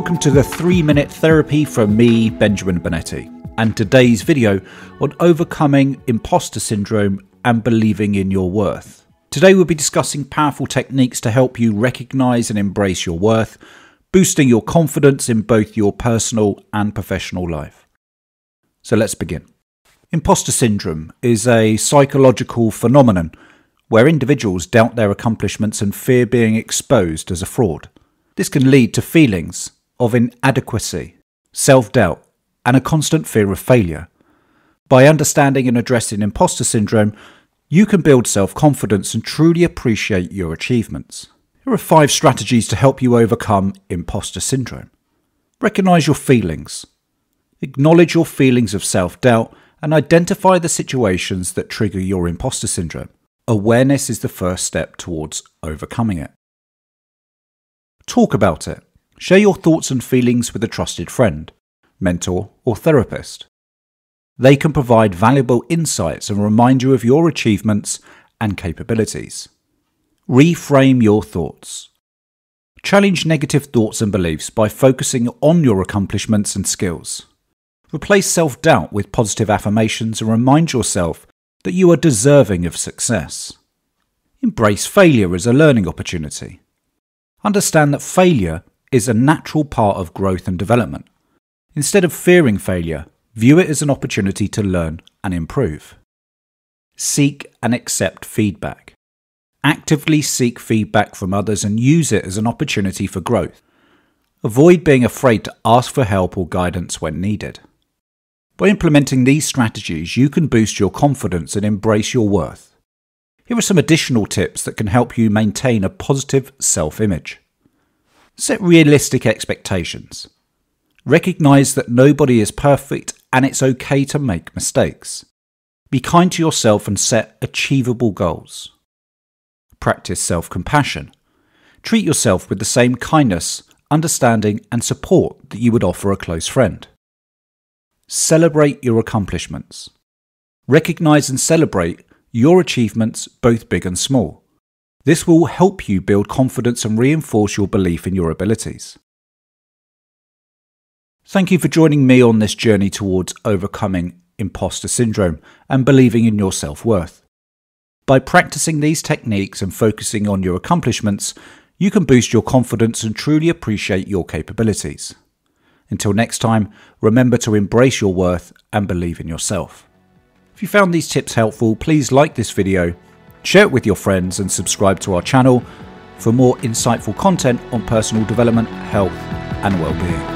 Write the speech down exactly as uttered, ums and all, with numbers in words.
Welcome to the three minute Therapy from me, Benjamin Bonetti, and today's video on overcoming imposter syndrome and believing in your worth. Today we'll be discussing powerful techniques to help you recognize and embrace your worth, boosting your confidence in both your personal and professional life. So let's begin. Imposter syndrome is a psychological phenomenon where individuals doubt their accomplishments and fear being exposed as a fraud. This can lead to feelings of inadequacy, self-doubt, and a constant fear of failure. By understanding and addressing imposter syndrome, you can build self-confidence and truly appreciate your achievements. Here are five strategies to help you overcome imposter syndrome. Recognize your feelings. Acknowledge your feelings of self-doubt and identify the situations that trigger your imposter syndrome. Awareness is the first step towards overcoming it. Talk about it. Share your thoughts and feelings with a trusted friend, mentor, or therapist. They can provide valuable insights and remind you of your achievements and capabilities. Reframe your thoughts. Challenge negative thoughts and beliefs by focusing on your accomplishments and skills. Replace self-doubt with positive affirmations and remind yourself that you are deserving of success. Embrace failure as a learning opportunity. Understand that failure is a natural part of growth and development. Instead of fearing failure, view it as an opportunity to learn and improve. Seek and accept feedback. Actively seek feedback from others and use it as an opportunity for growth. Avoid being afraid to ask for help or guidance when needed. By implementing these strategies, you can boost your confidence and embrace your worth. Here are some additional tips that can help you maintain a positive self-image. Set realistic expectations. Recognize that nobody is perfect and it's okay to make mistakes. Be kind to yourself and set achievable goals. Practice self-compassion. Treat yourself with the same kindness, understanding, and support that you would offer a close friend. Celebrate your accomplishments. Recognize and celebrate your achievements, both big and small. This will help you build confidence and reinforce your belief in your abilities. Thank you for joining me on this journey towards overcoming imposter syndrome and believing in your self-worth. By practicing these techniques and focusing on your accomplishments, you can boost your confidence and truly appreciate your capabilities. Until next time, remember to embrace your worth and believe in yourself. If you found these tips helpful, please like this video, share it with your friends, and subscribe to our channel for more insightful content on personal development, health, and well-being.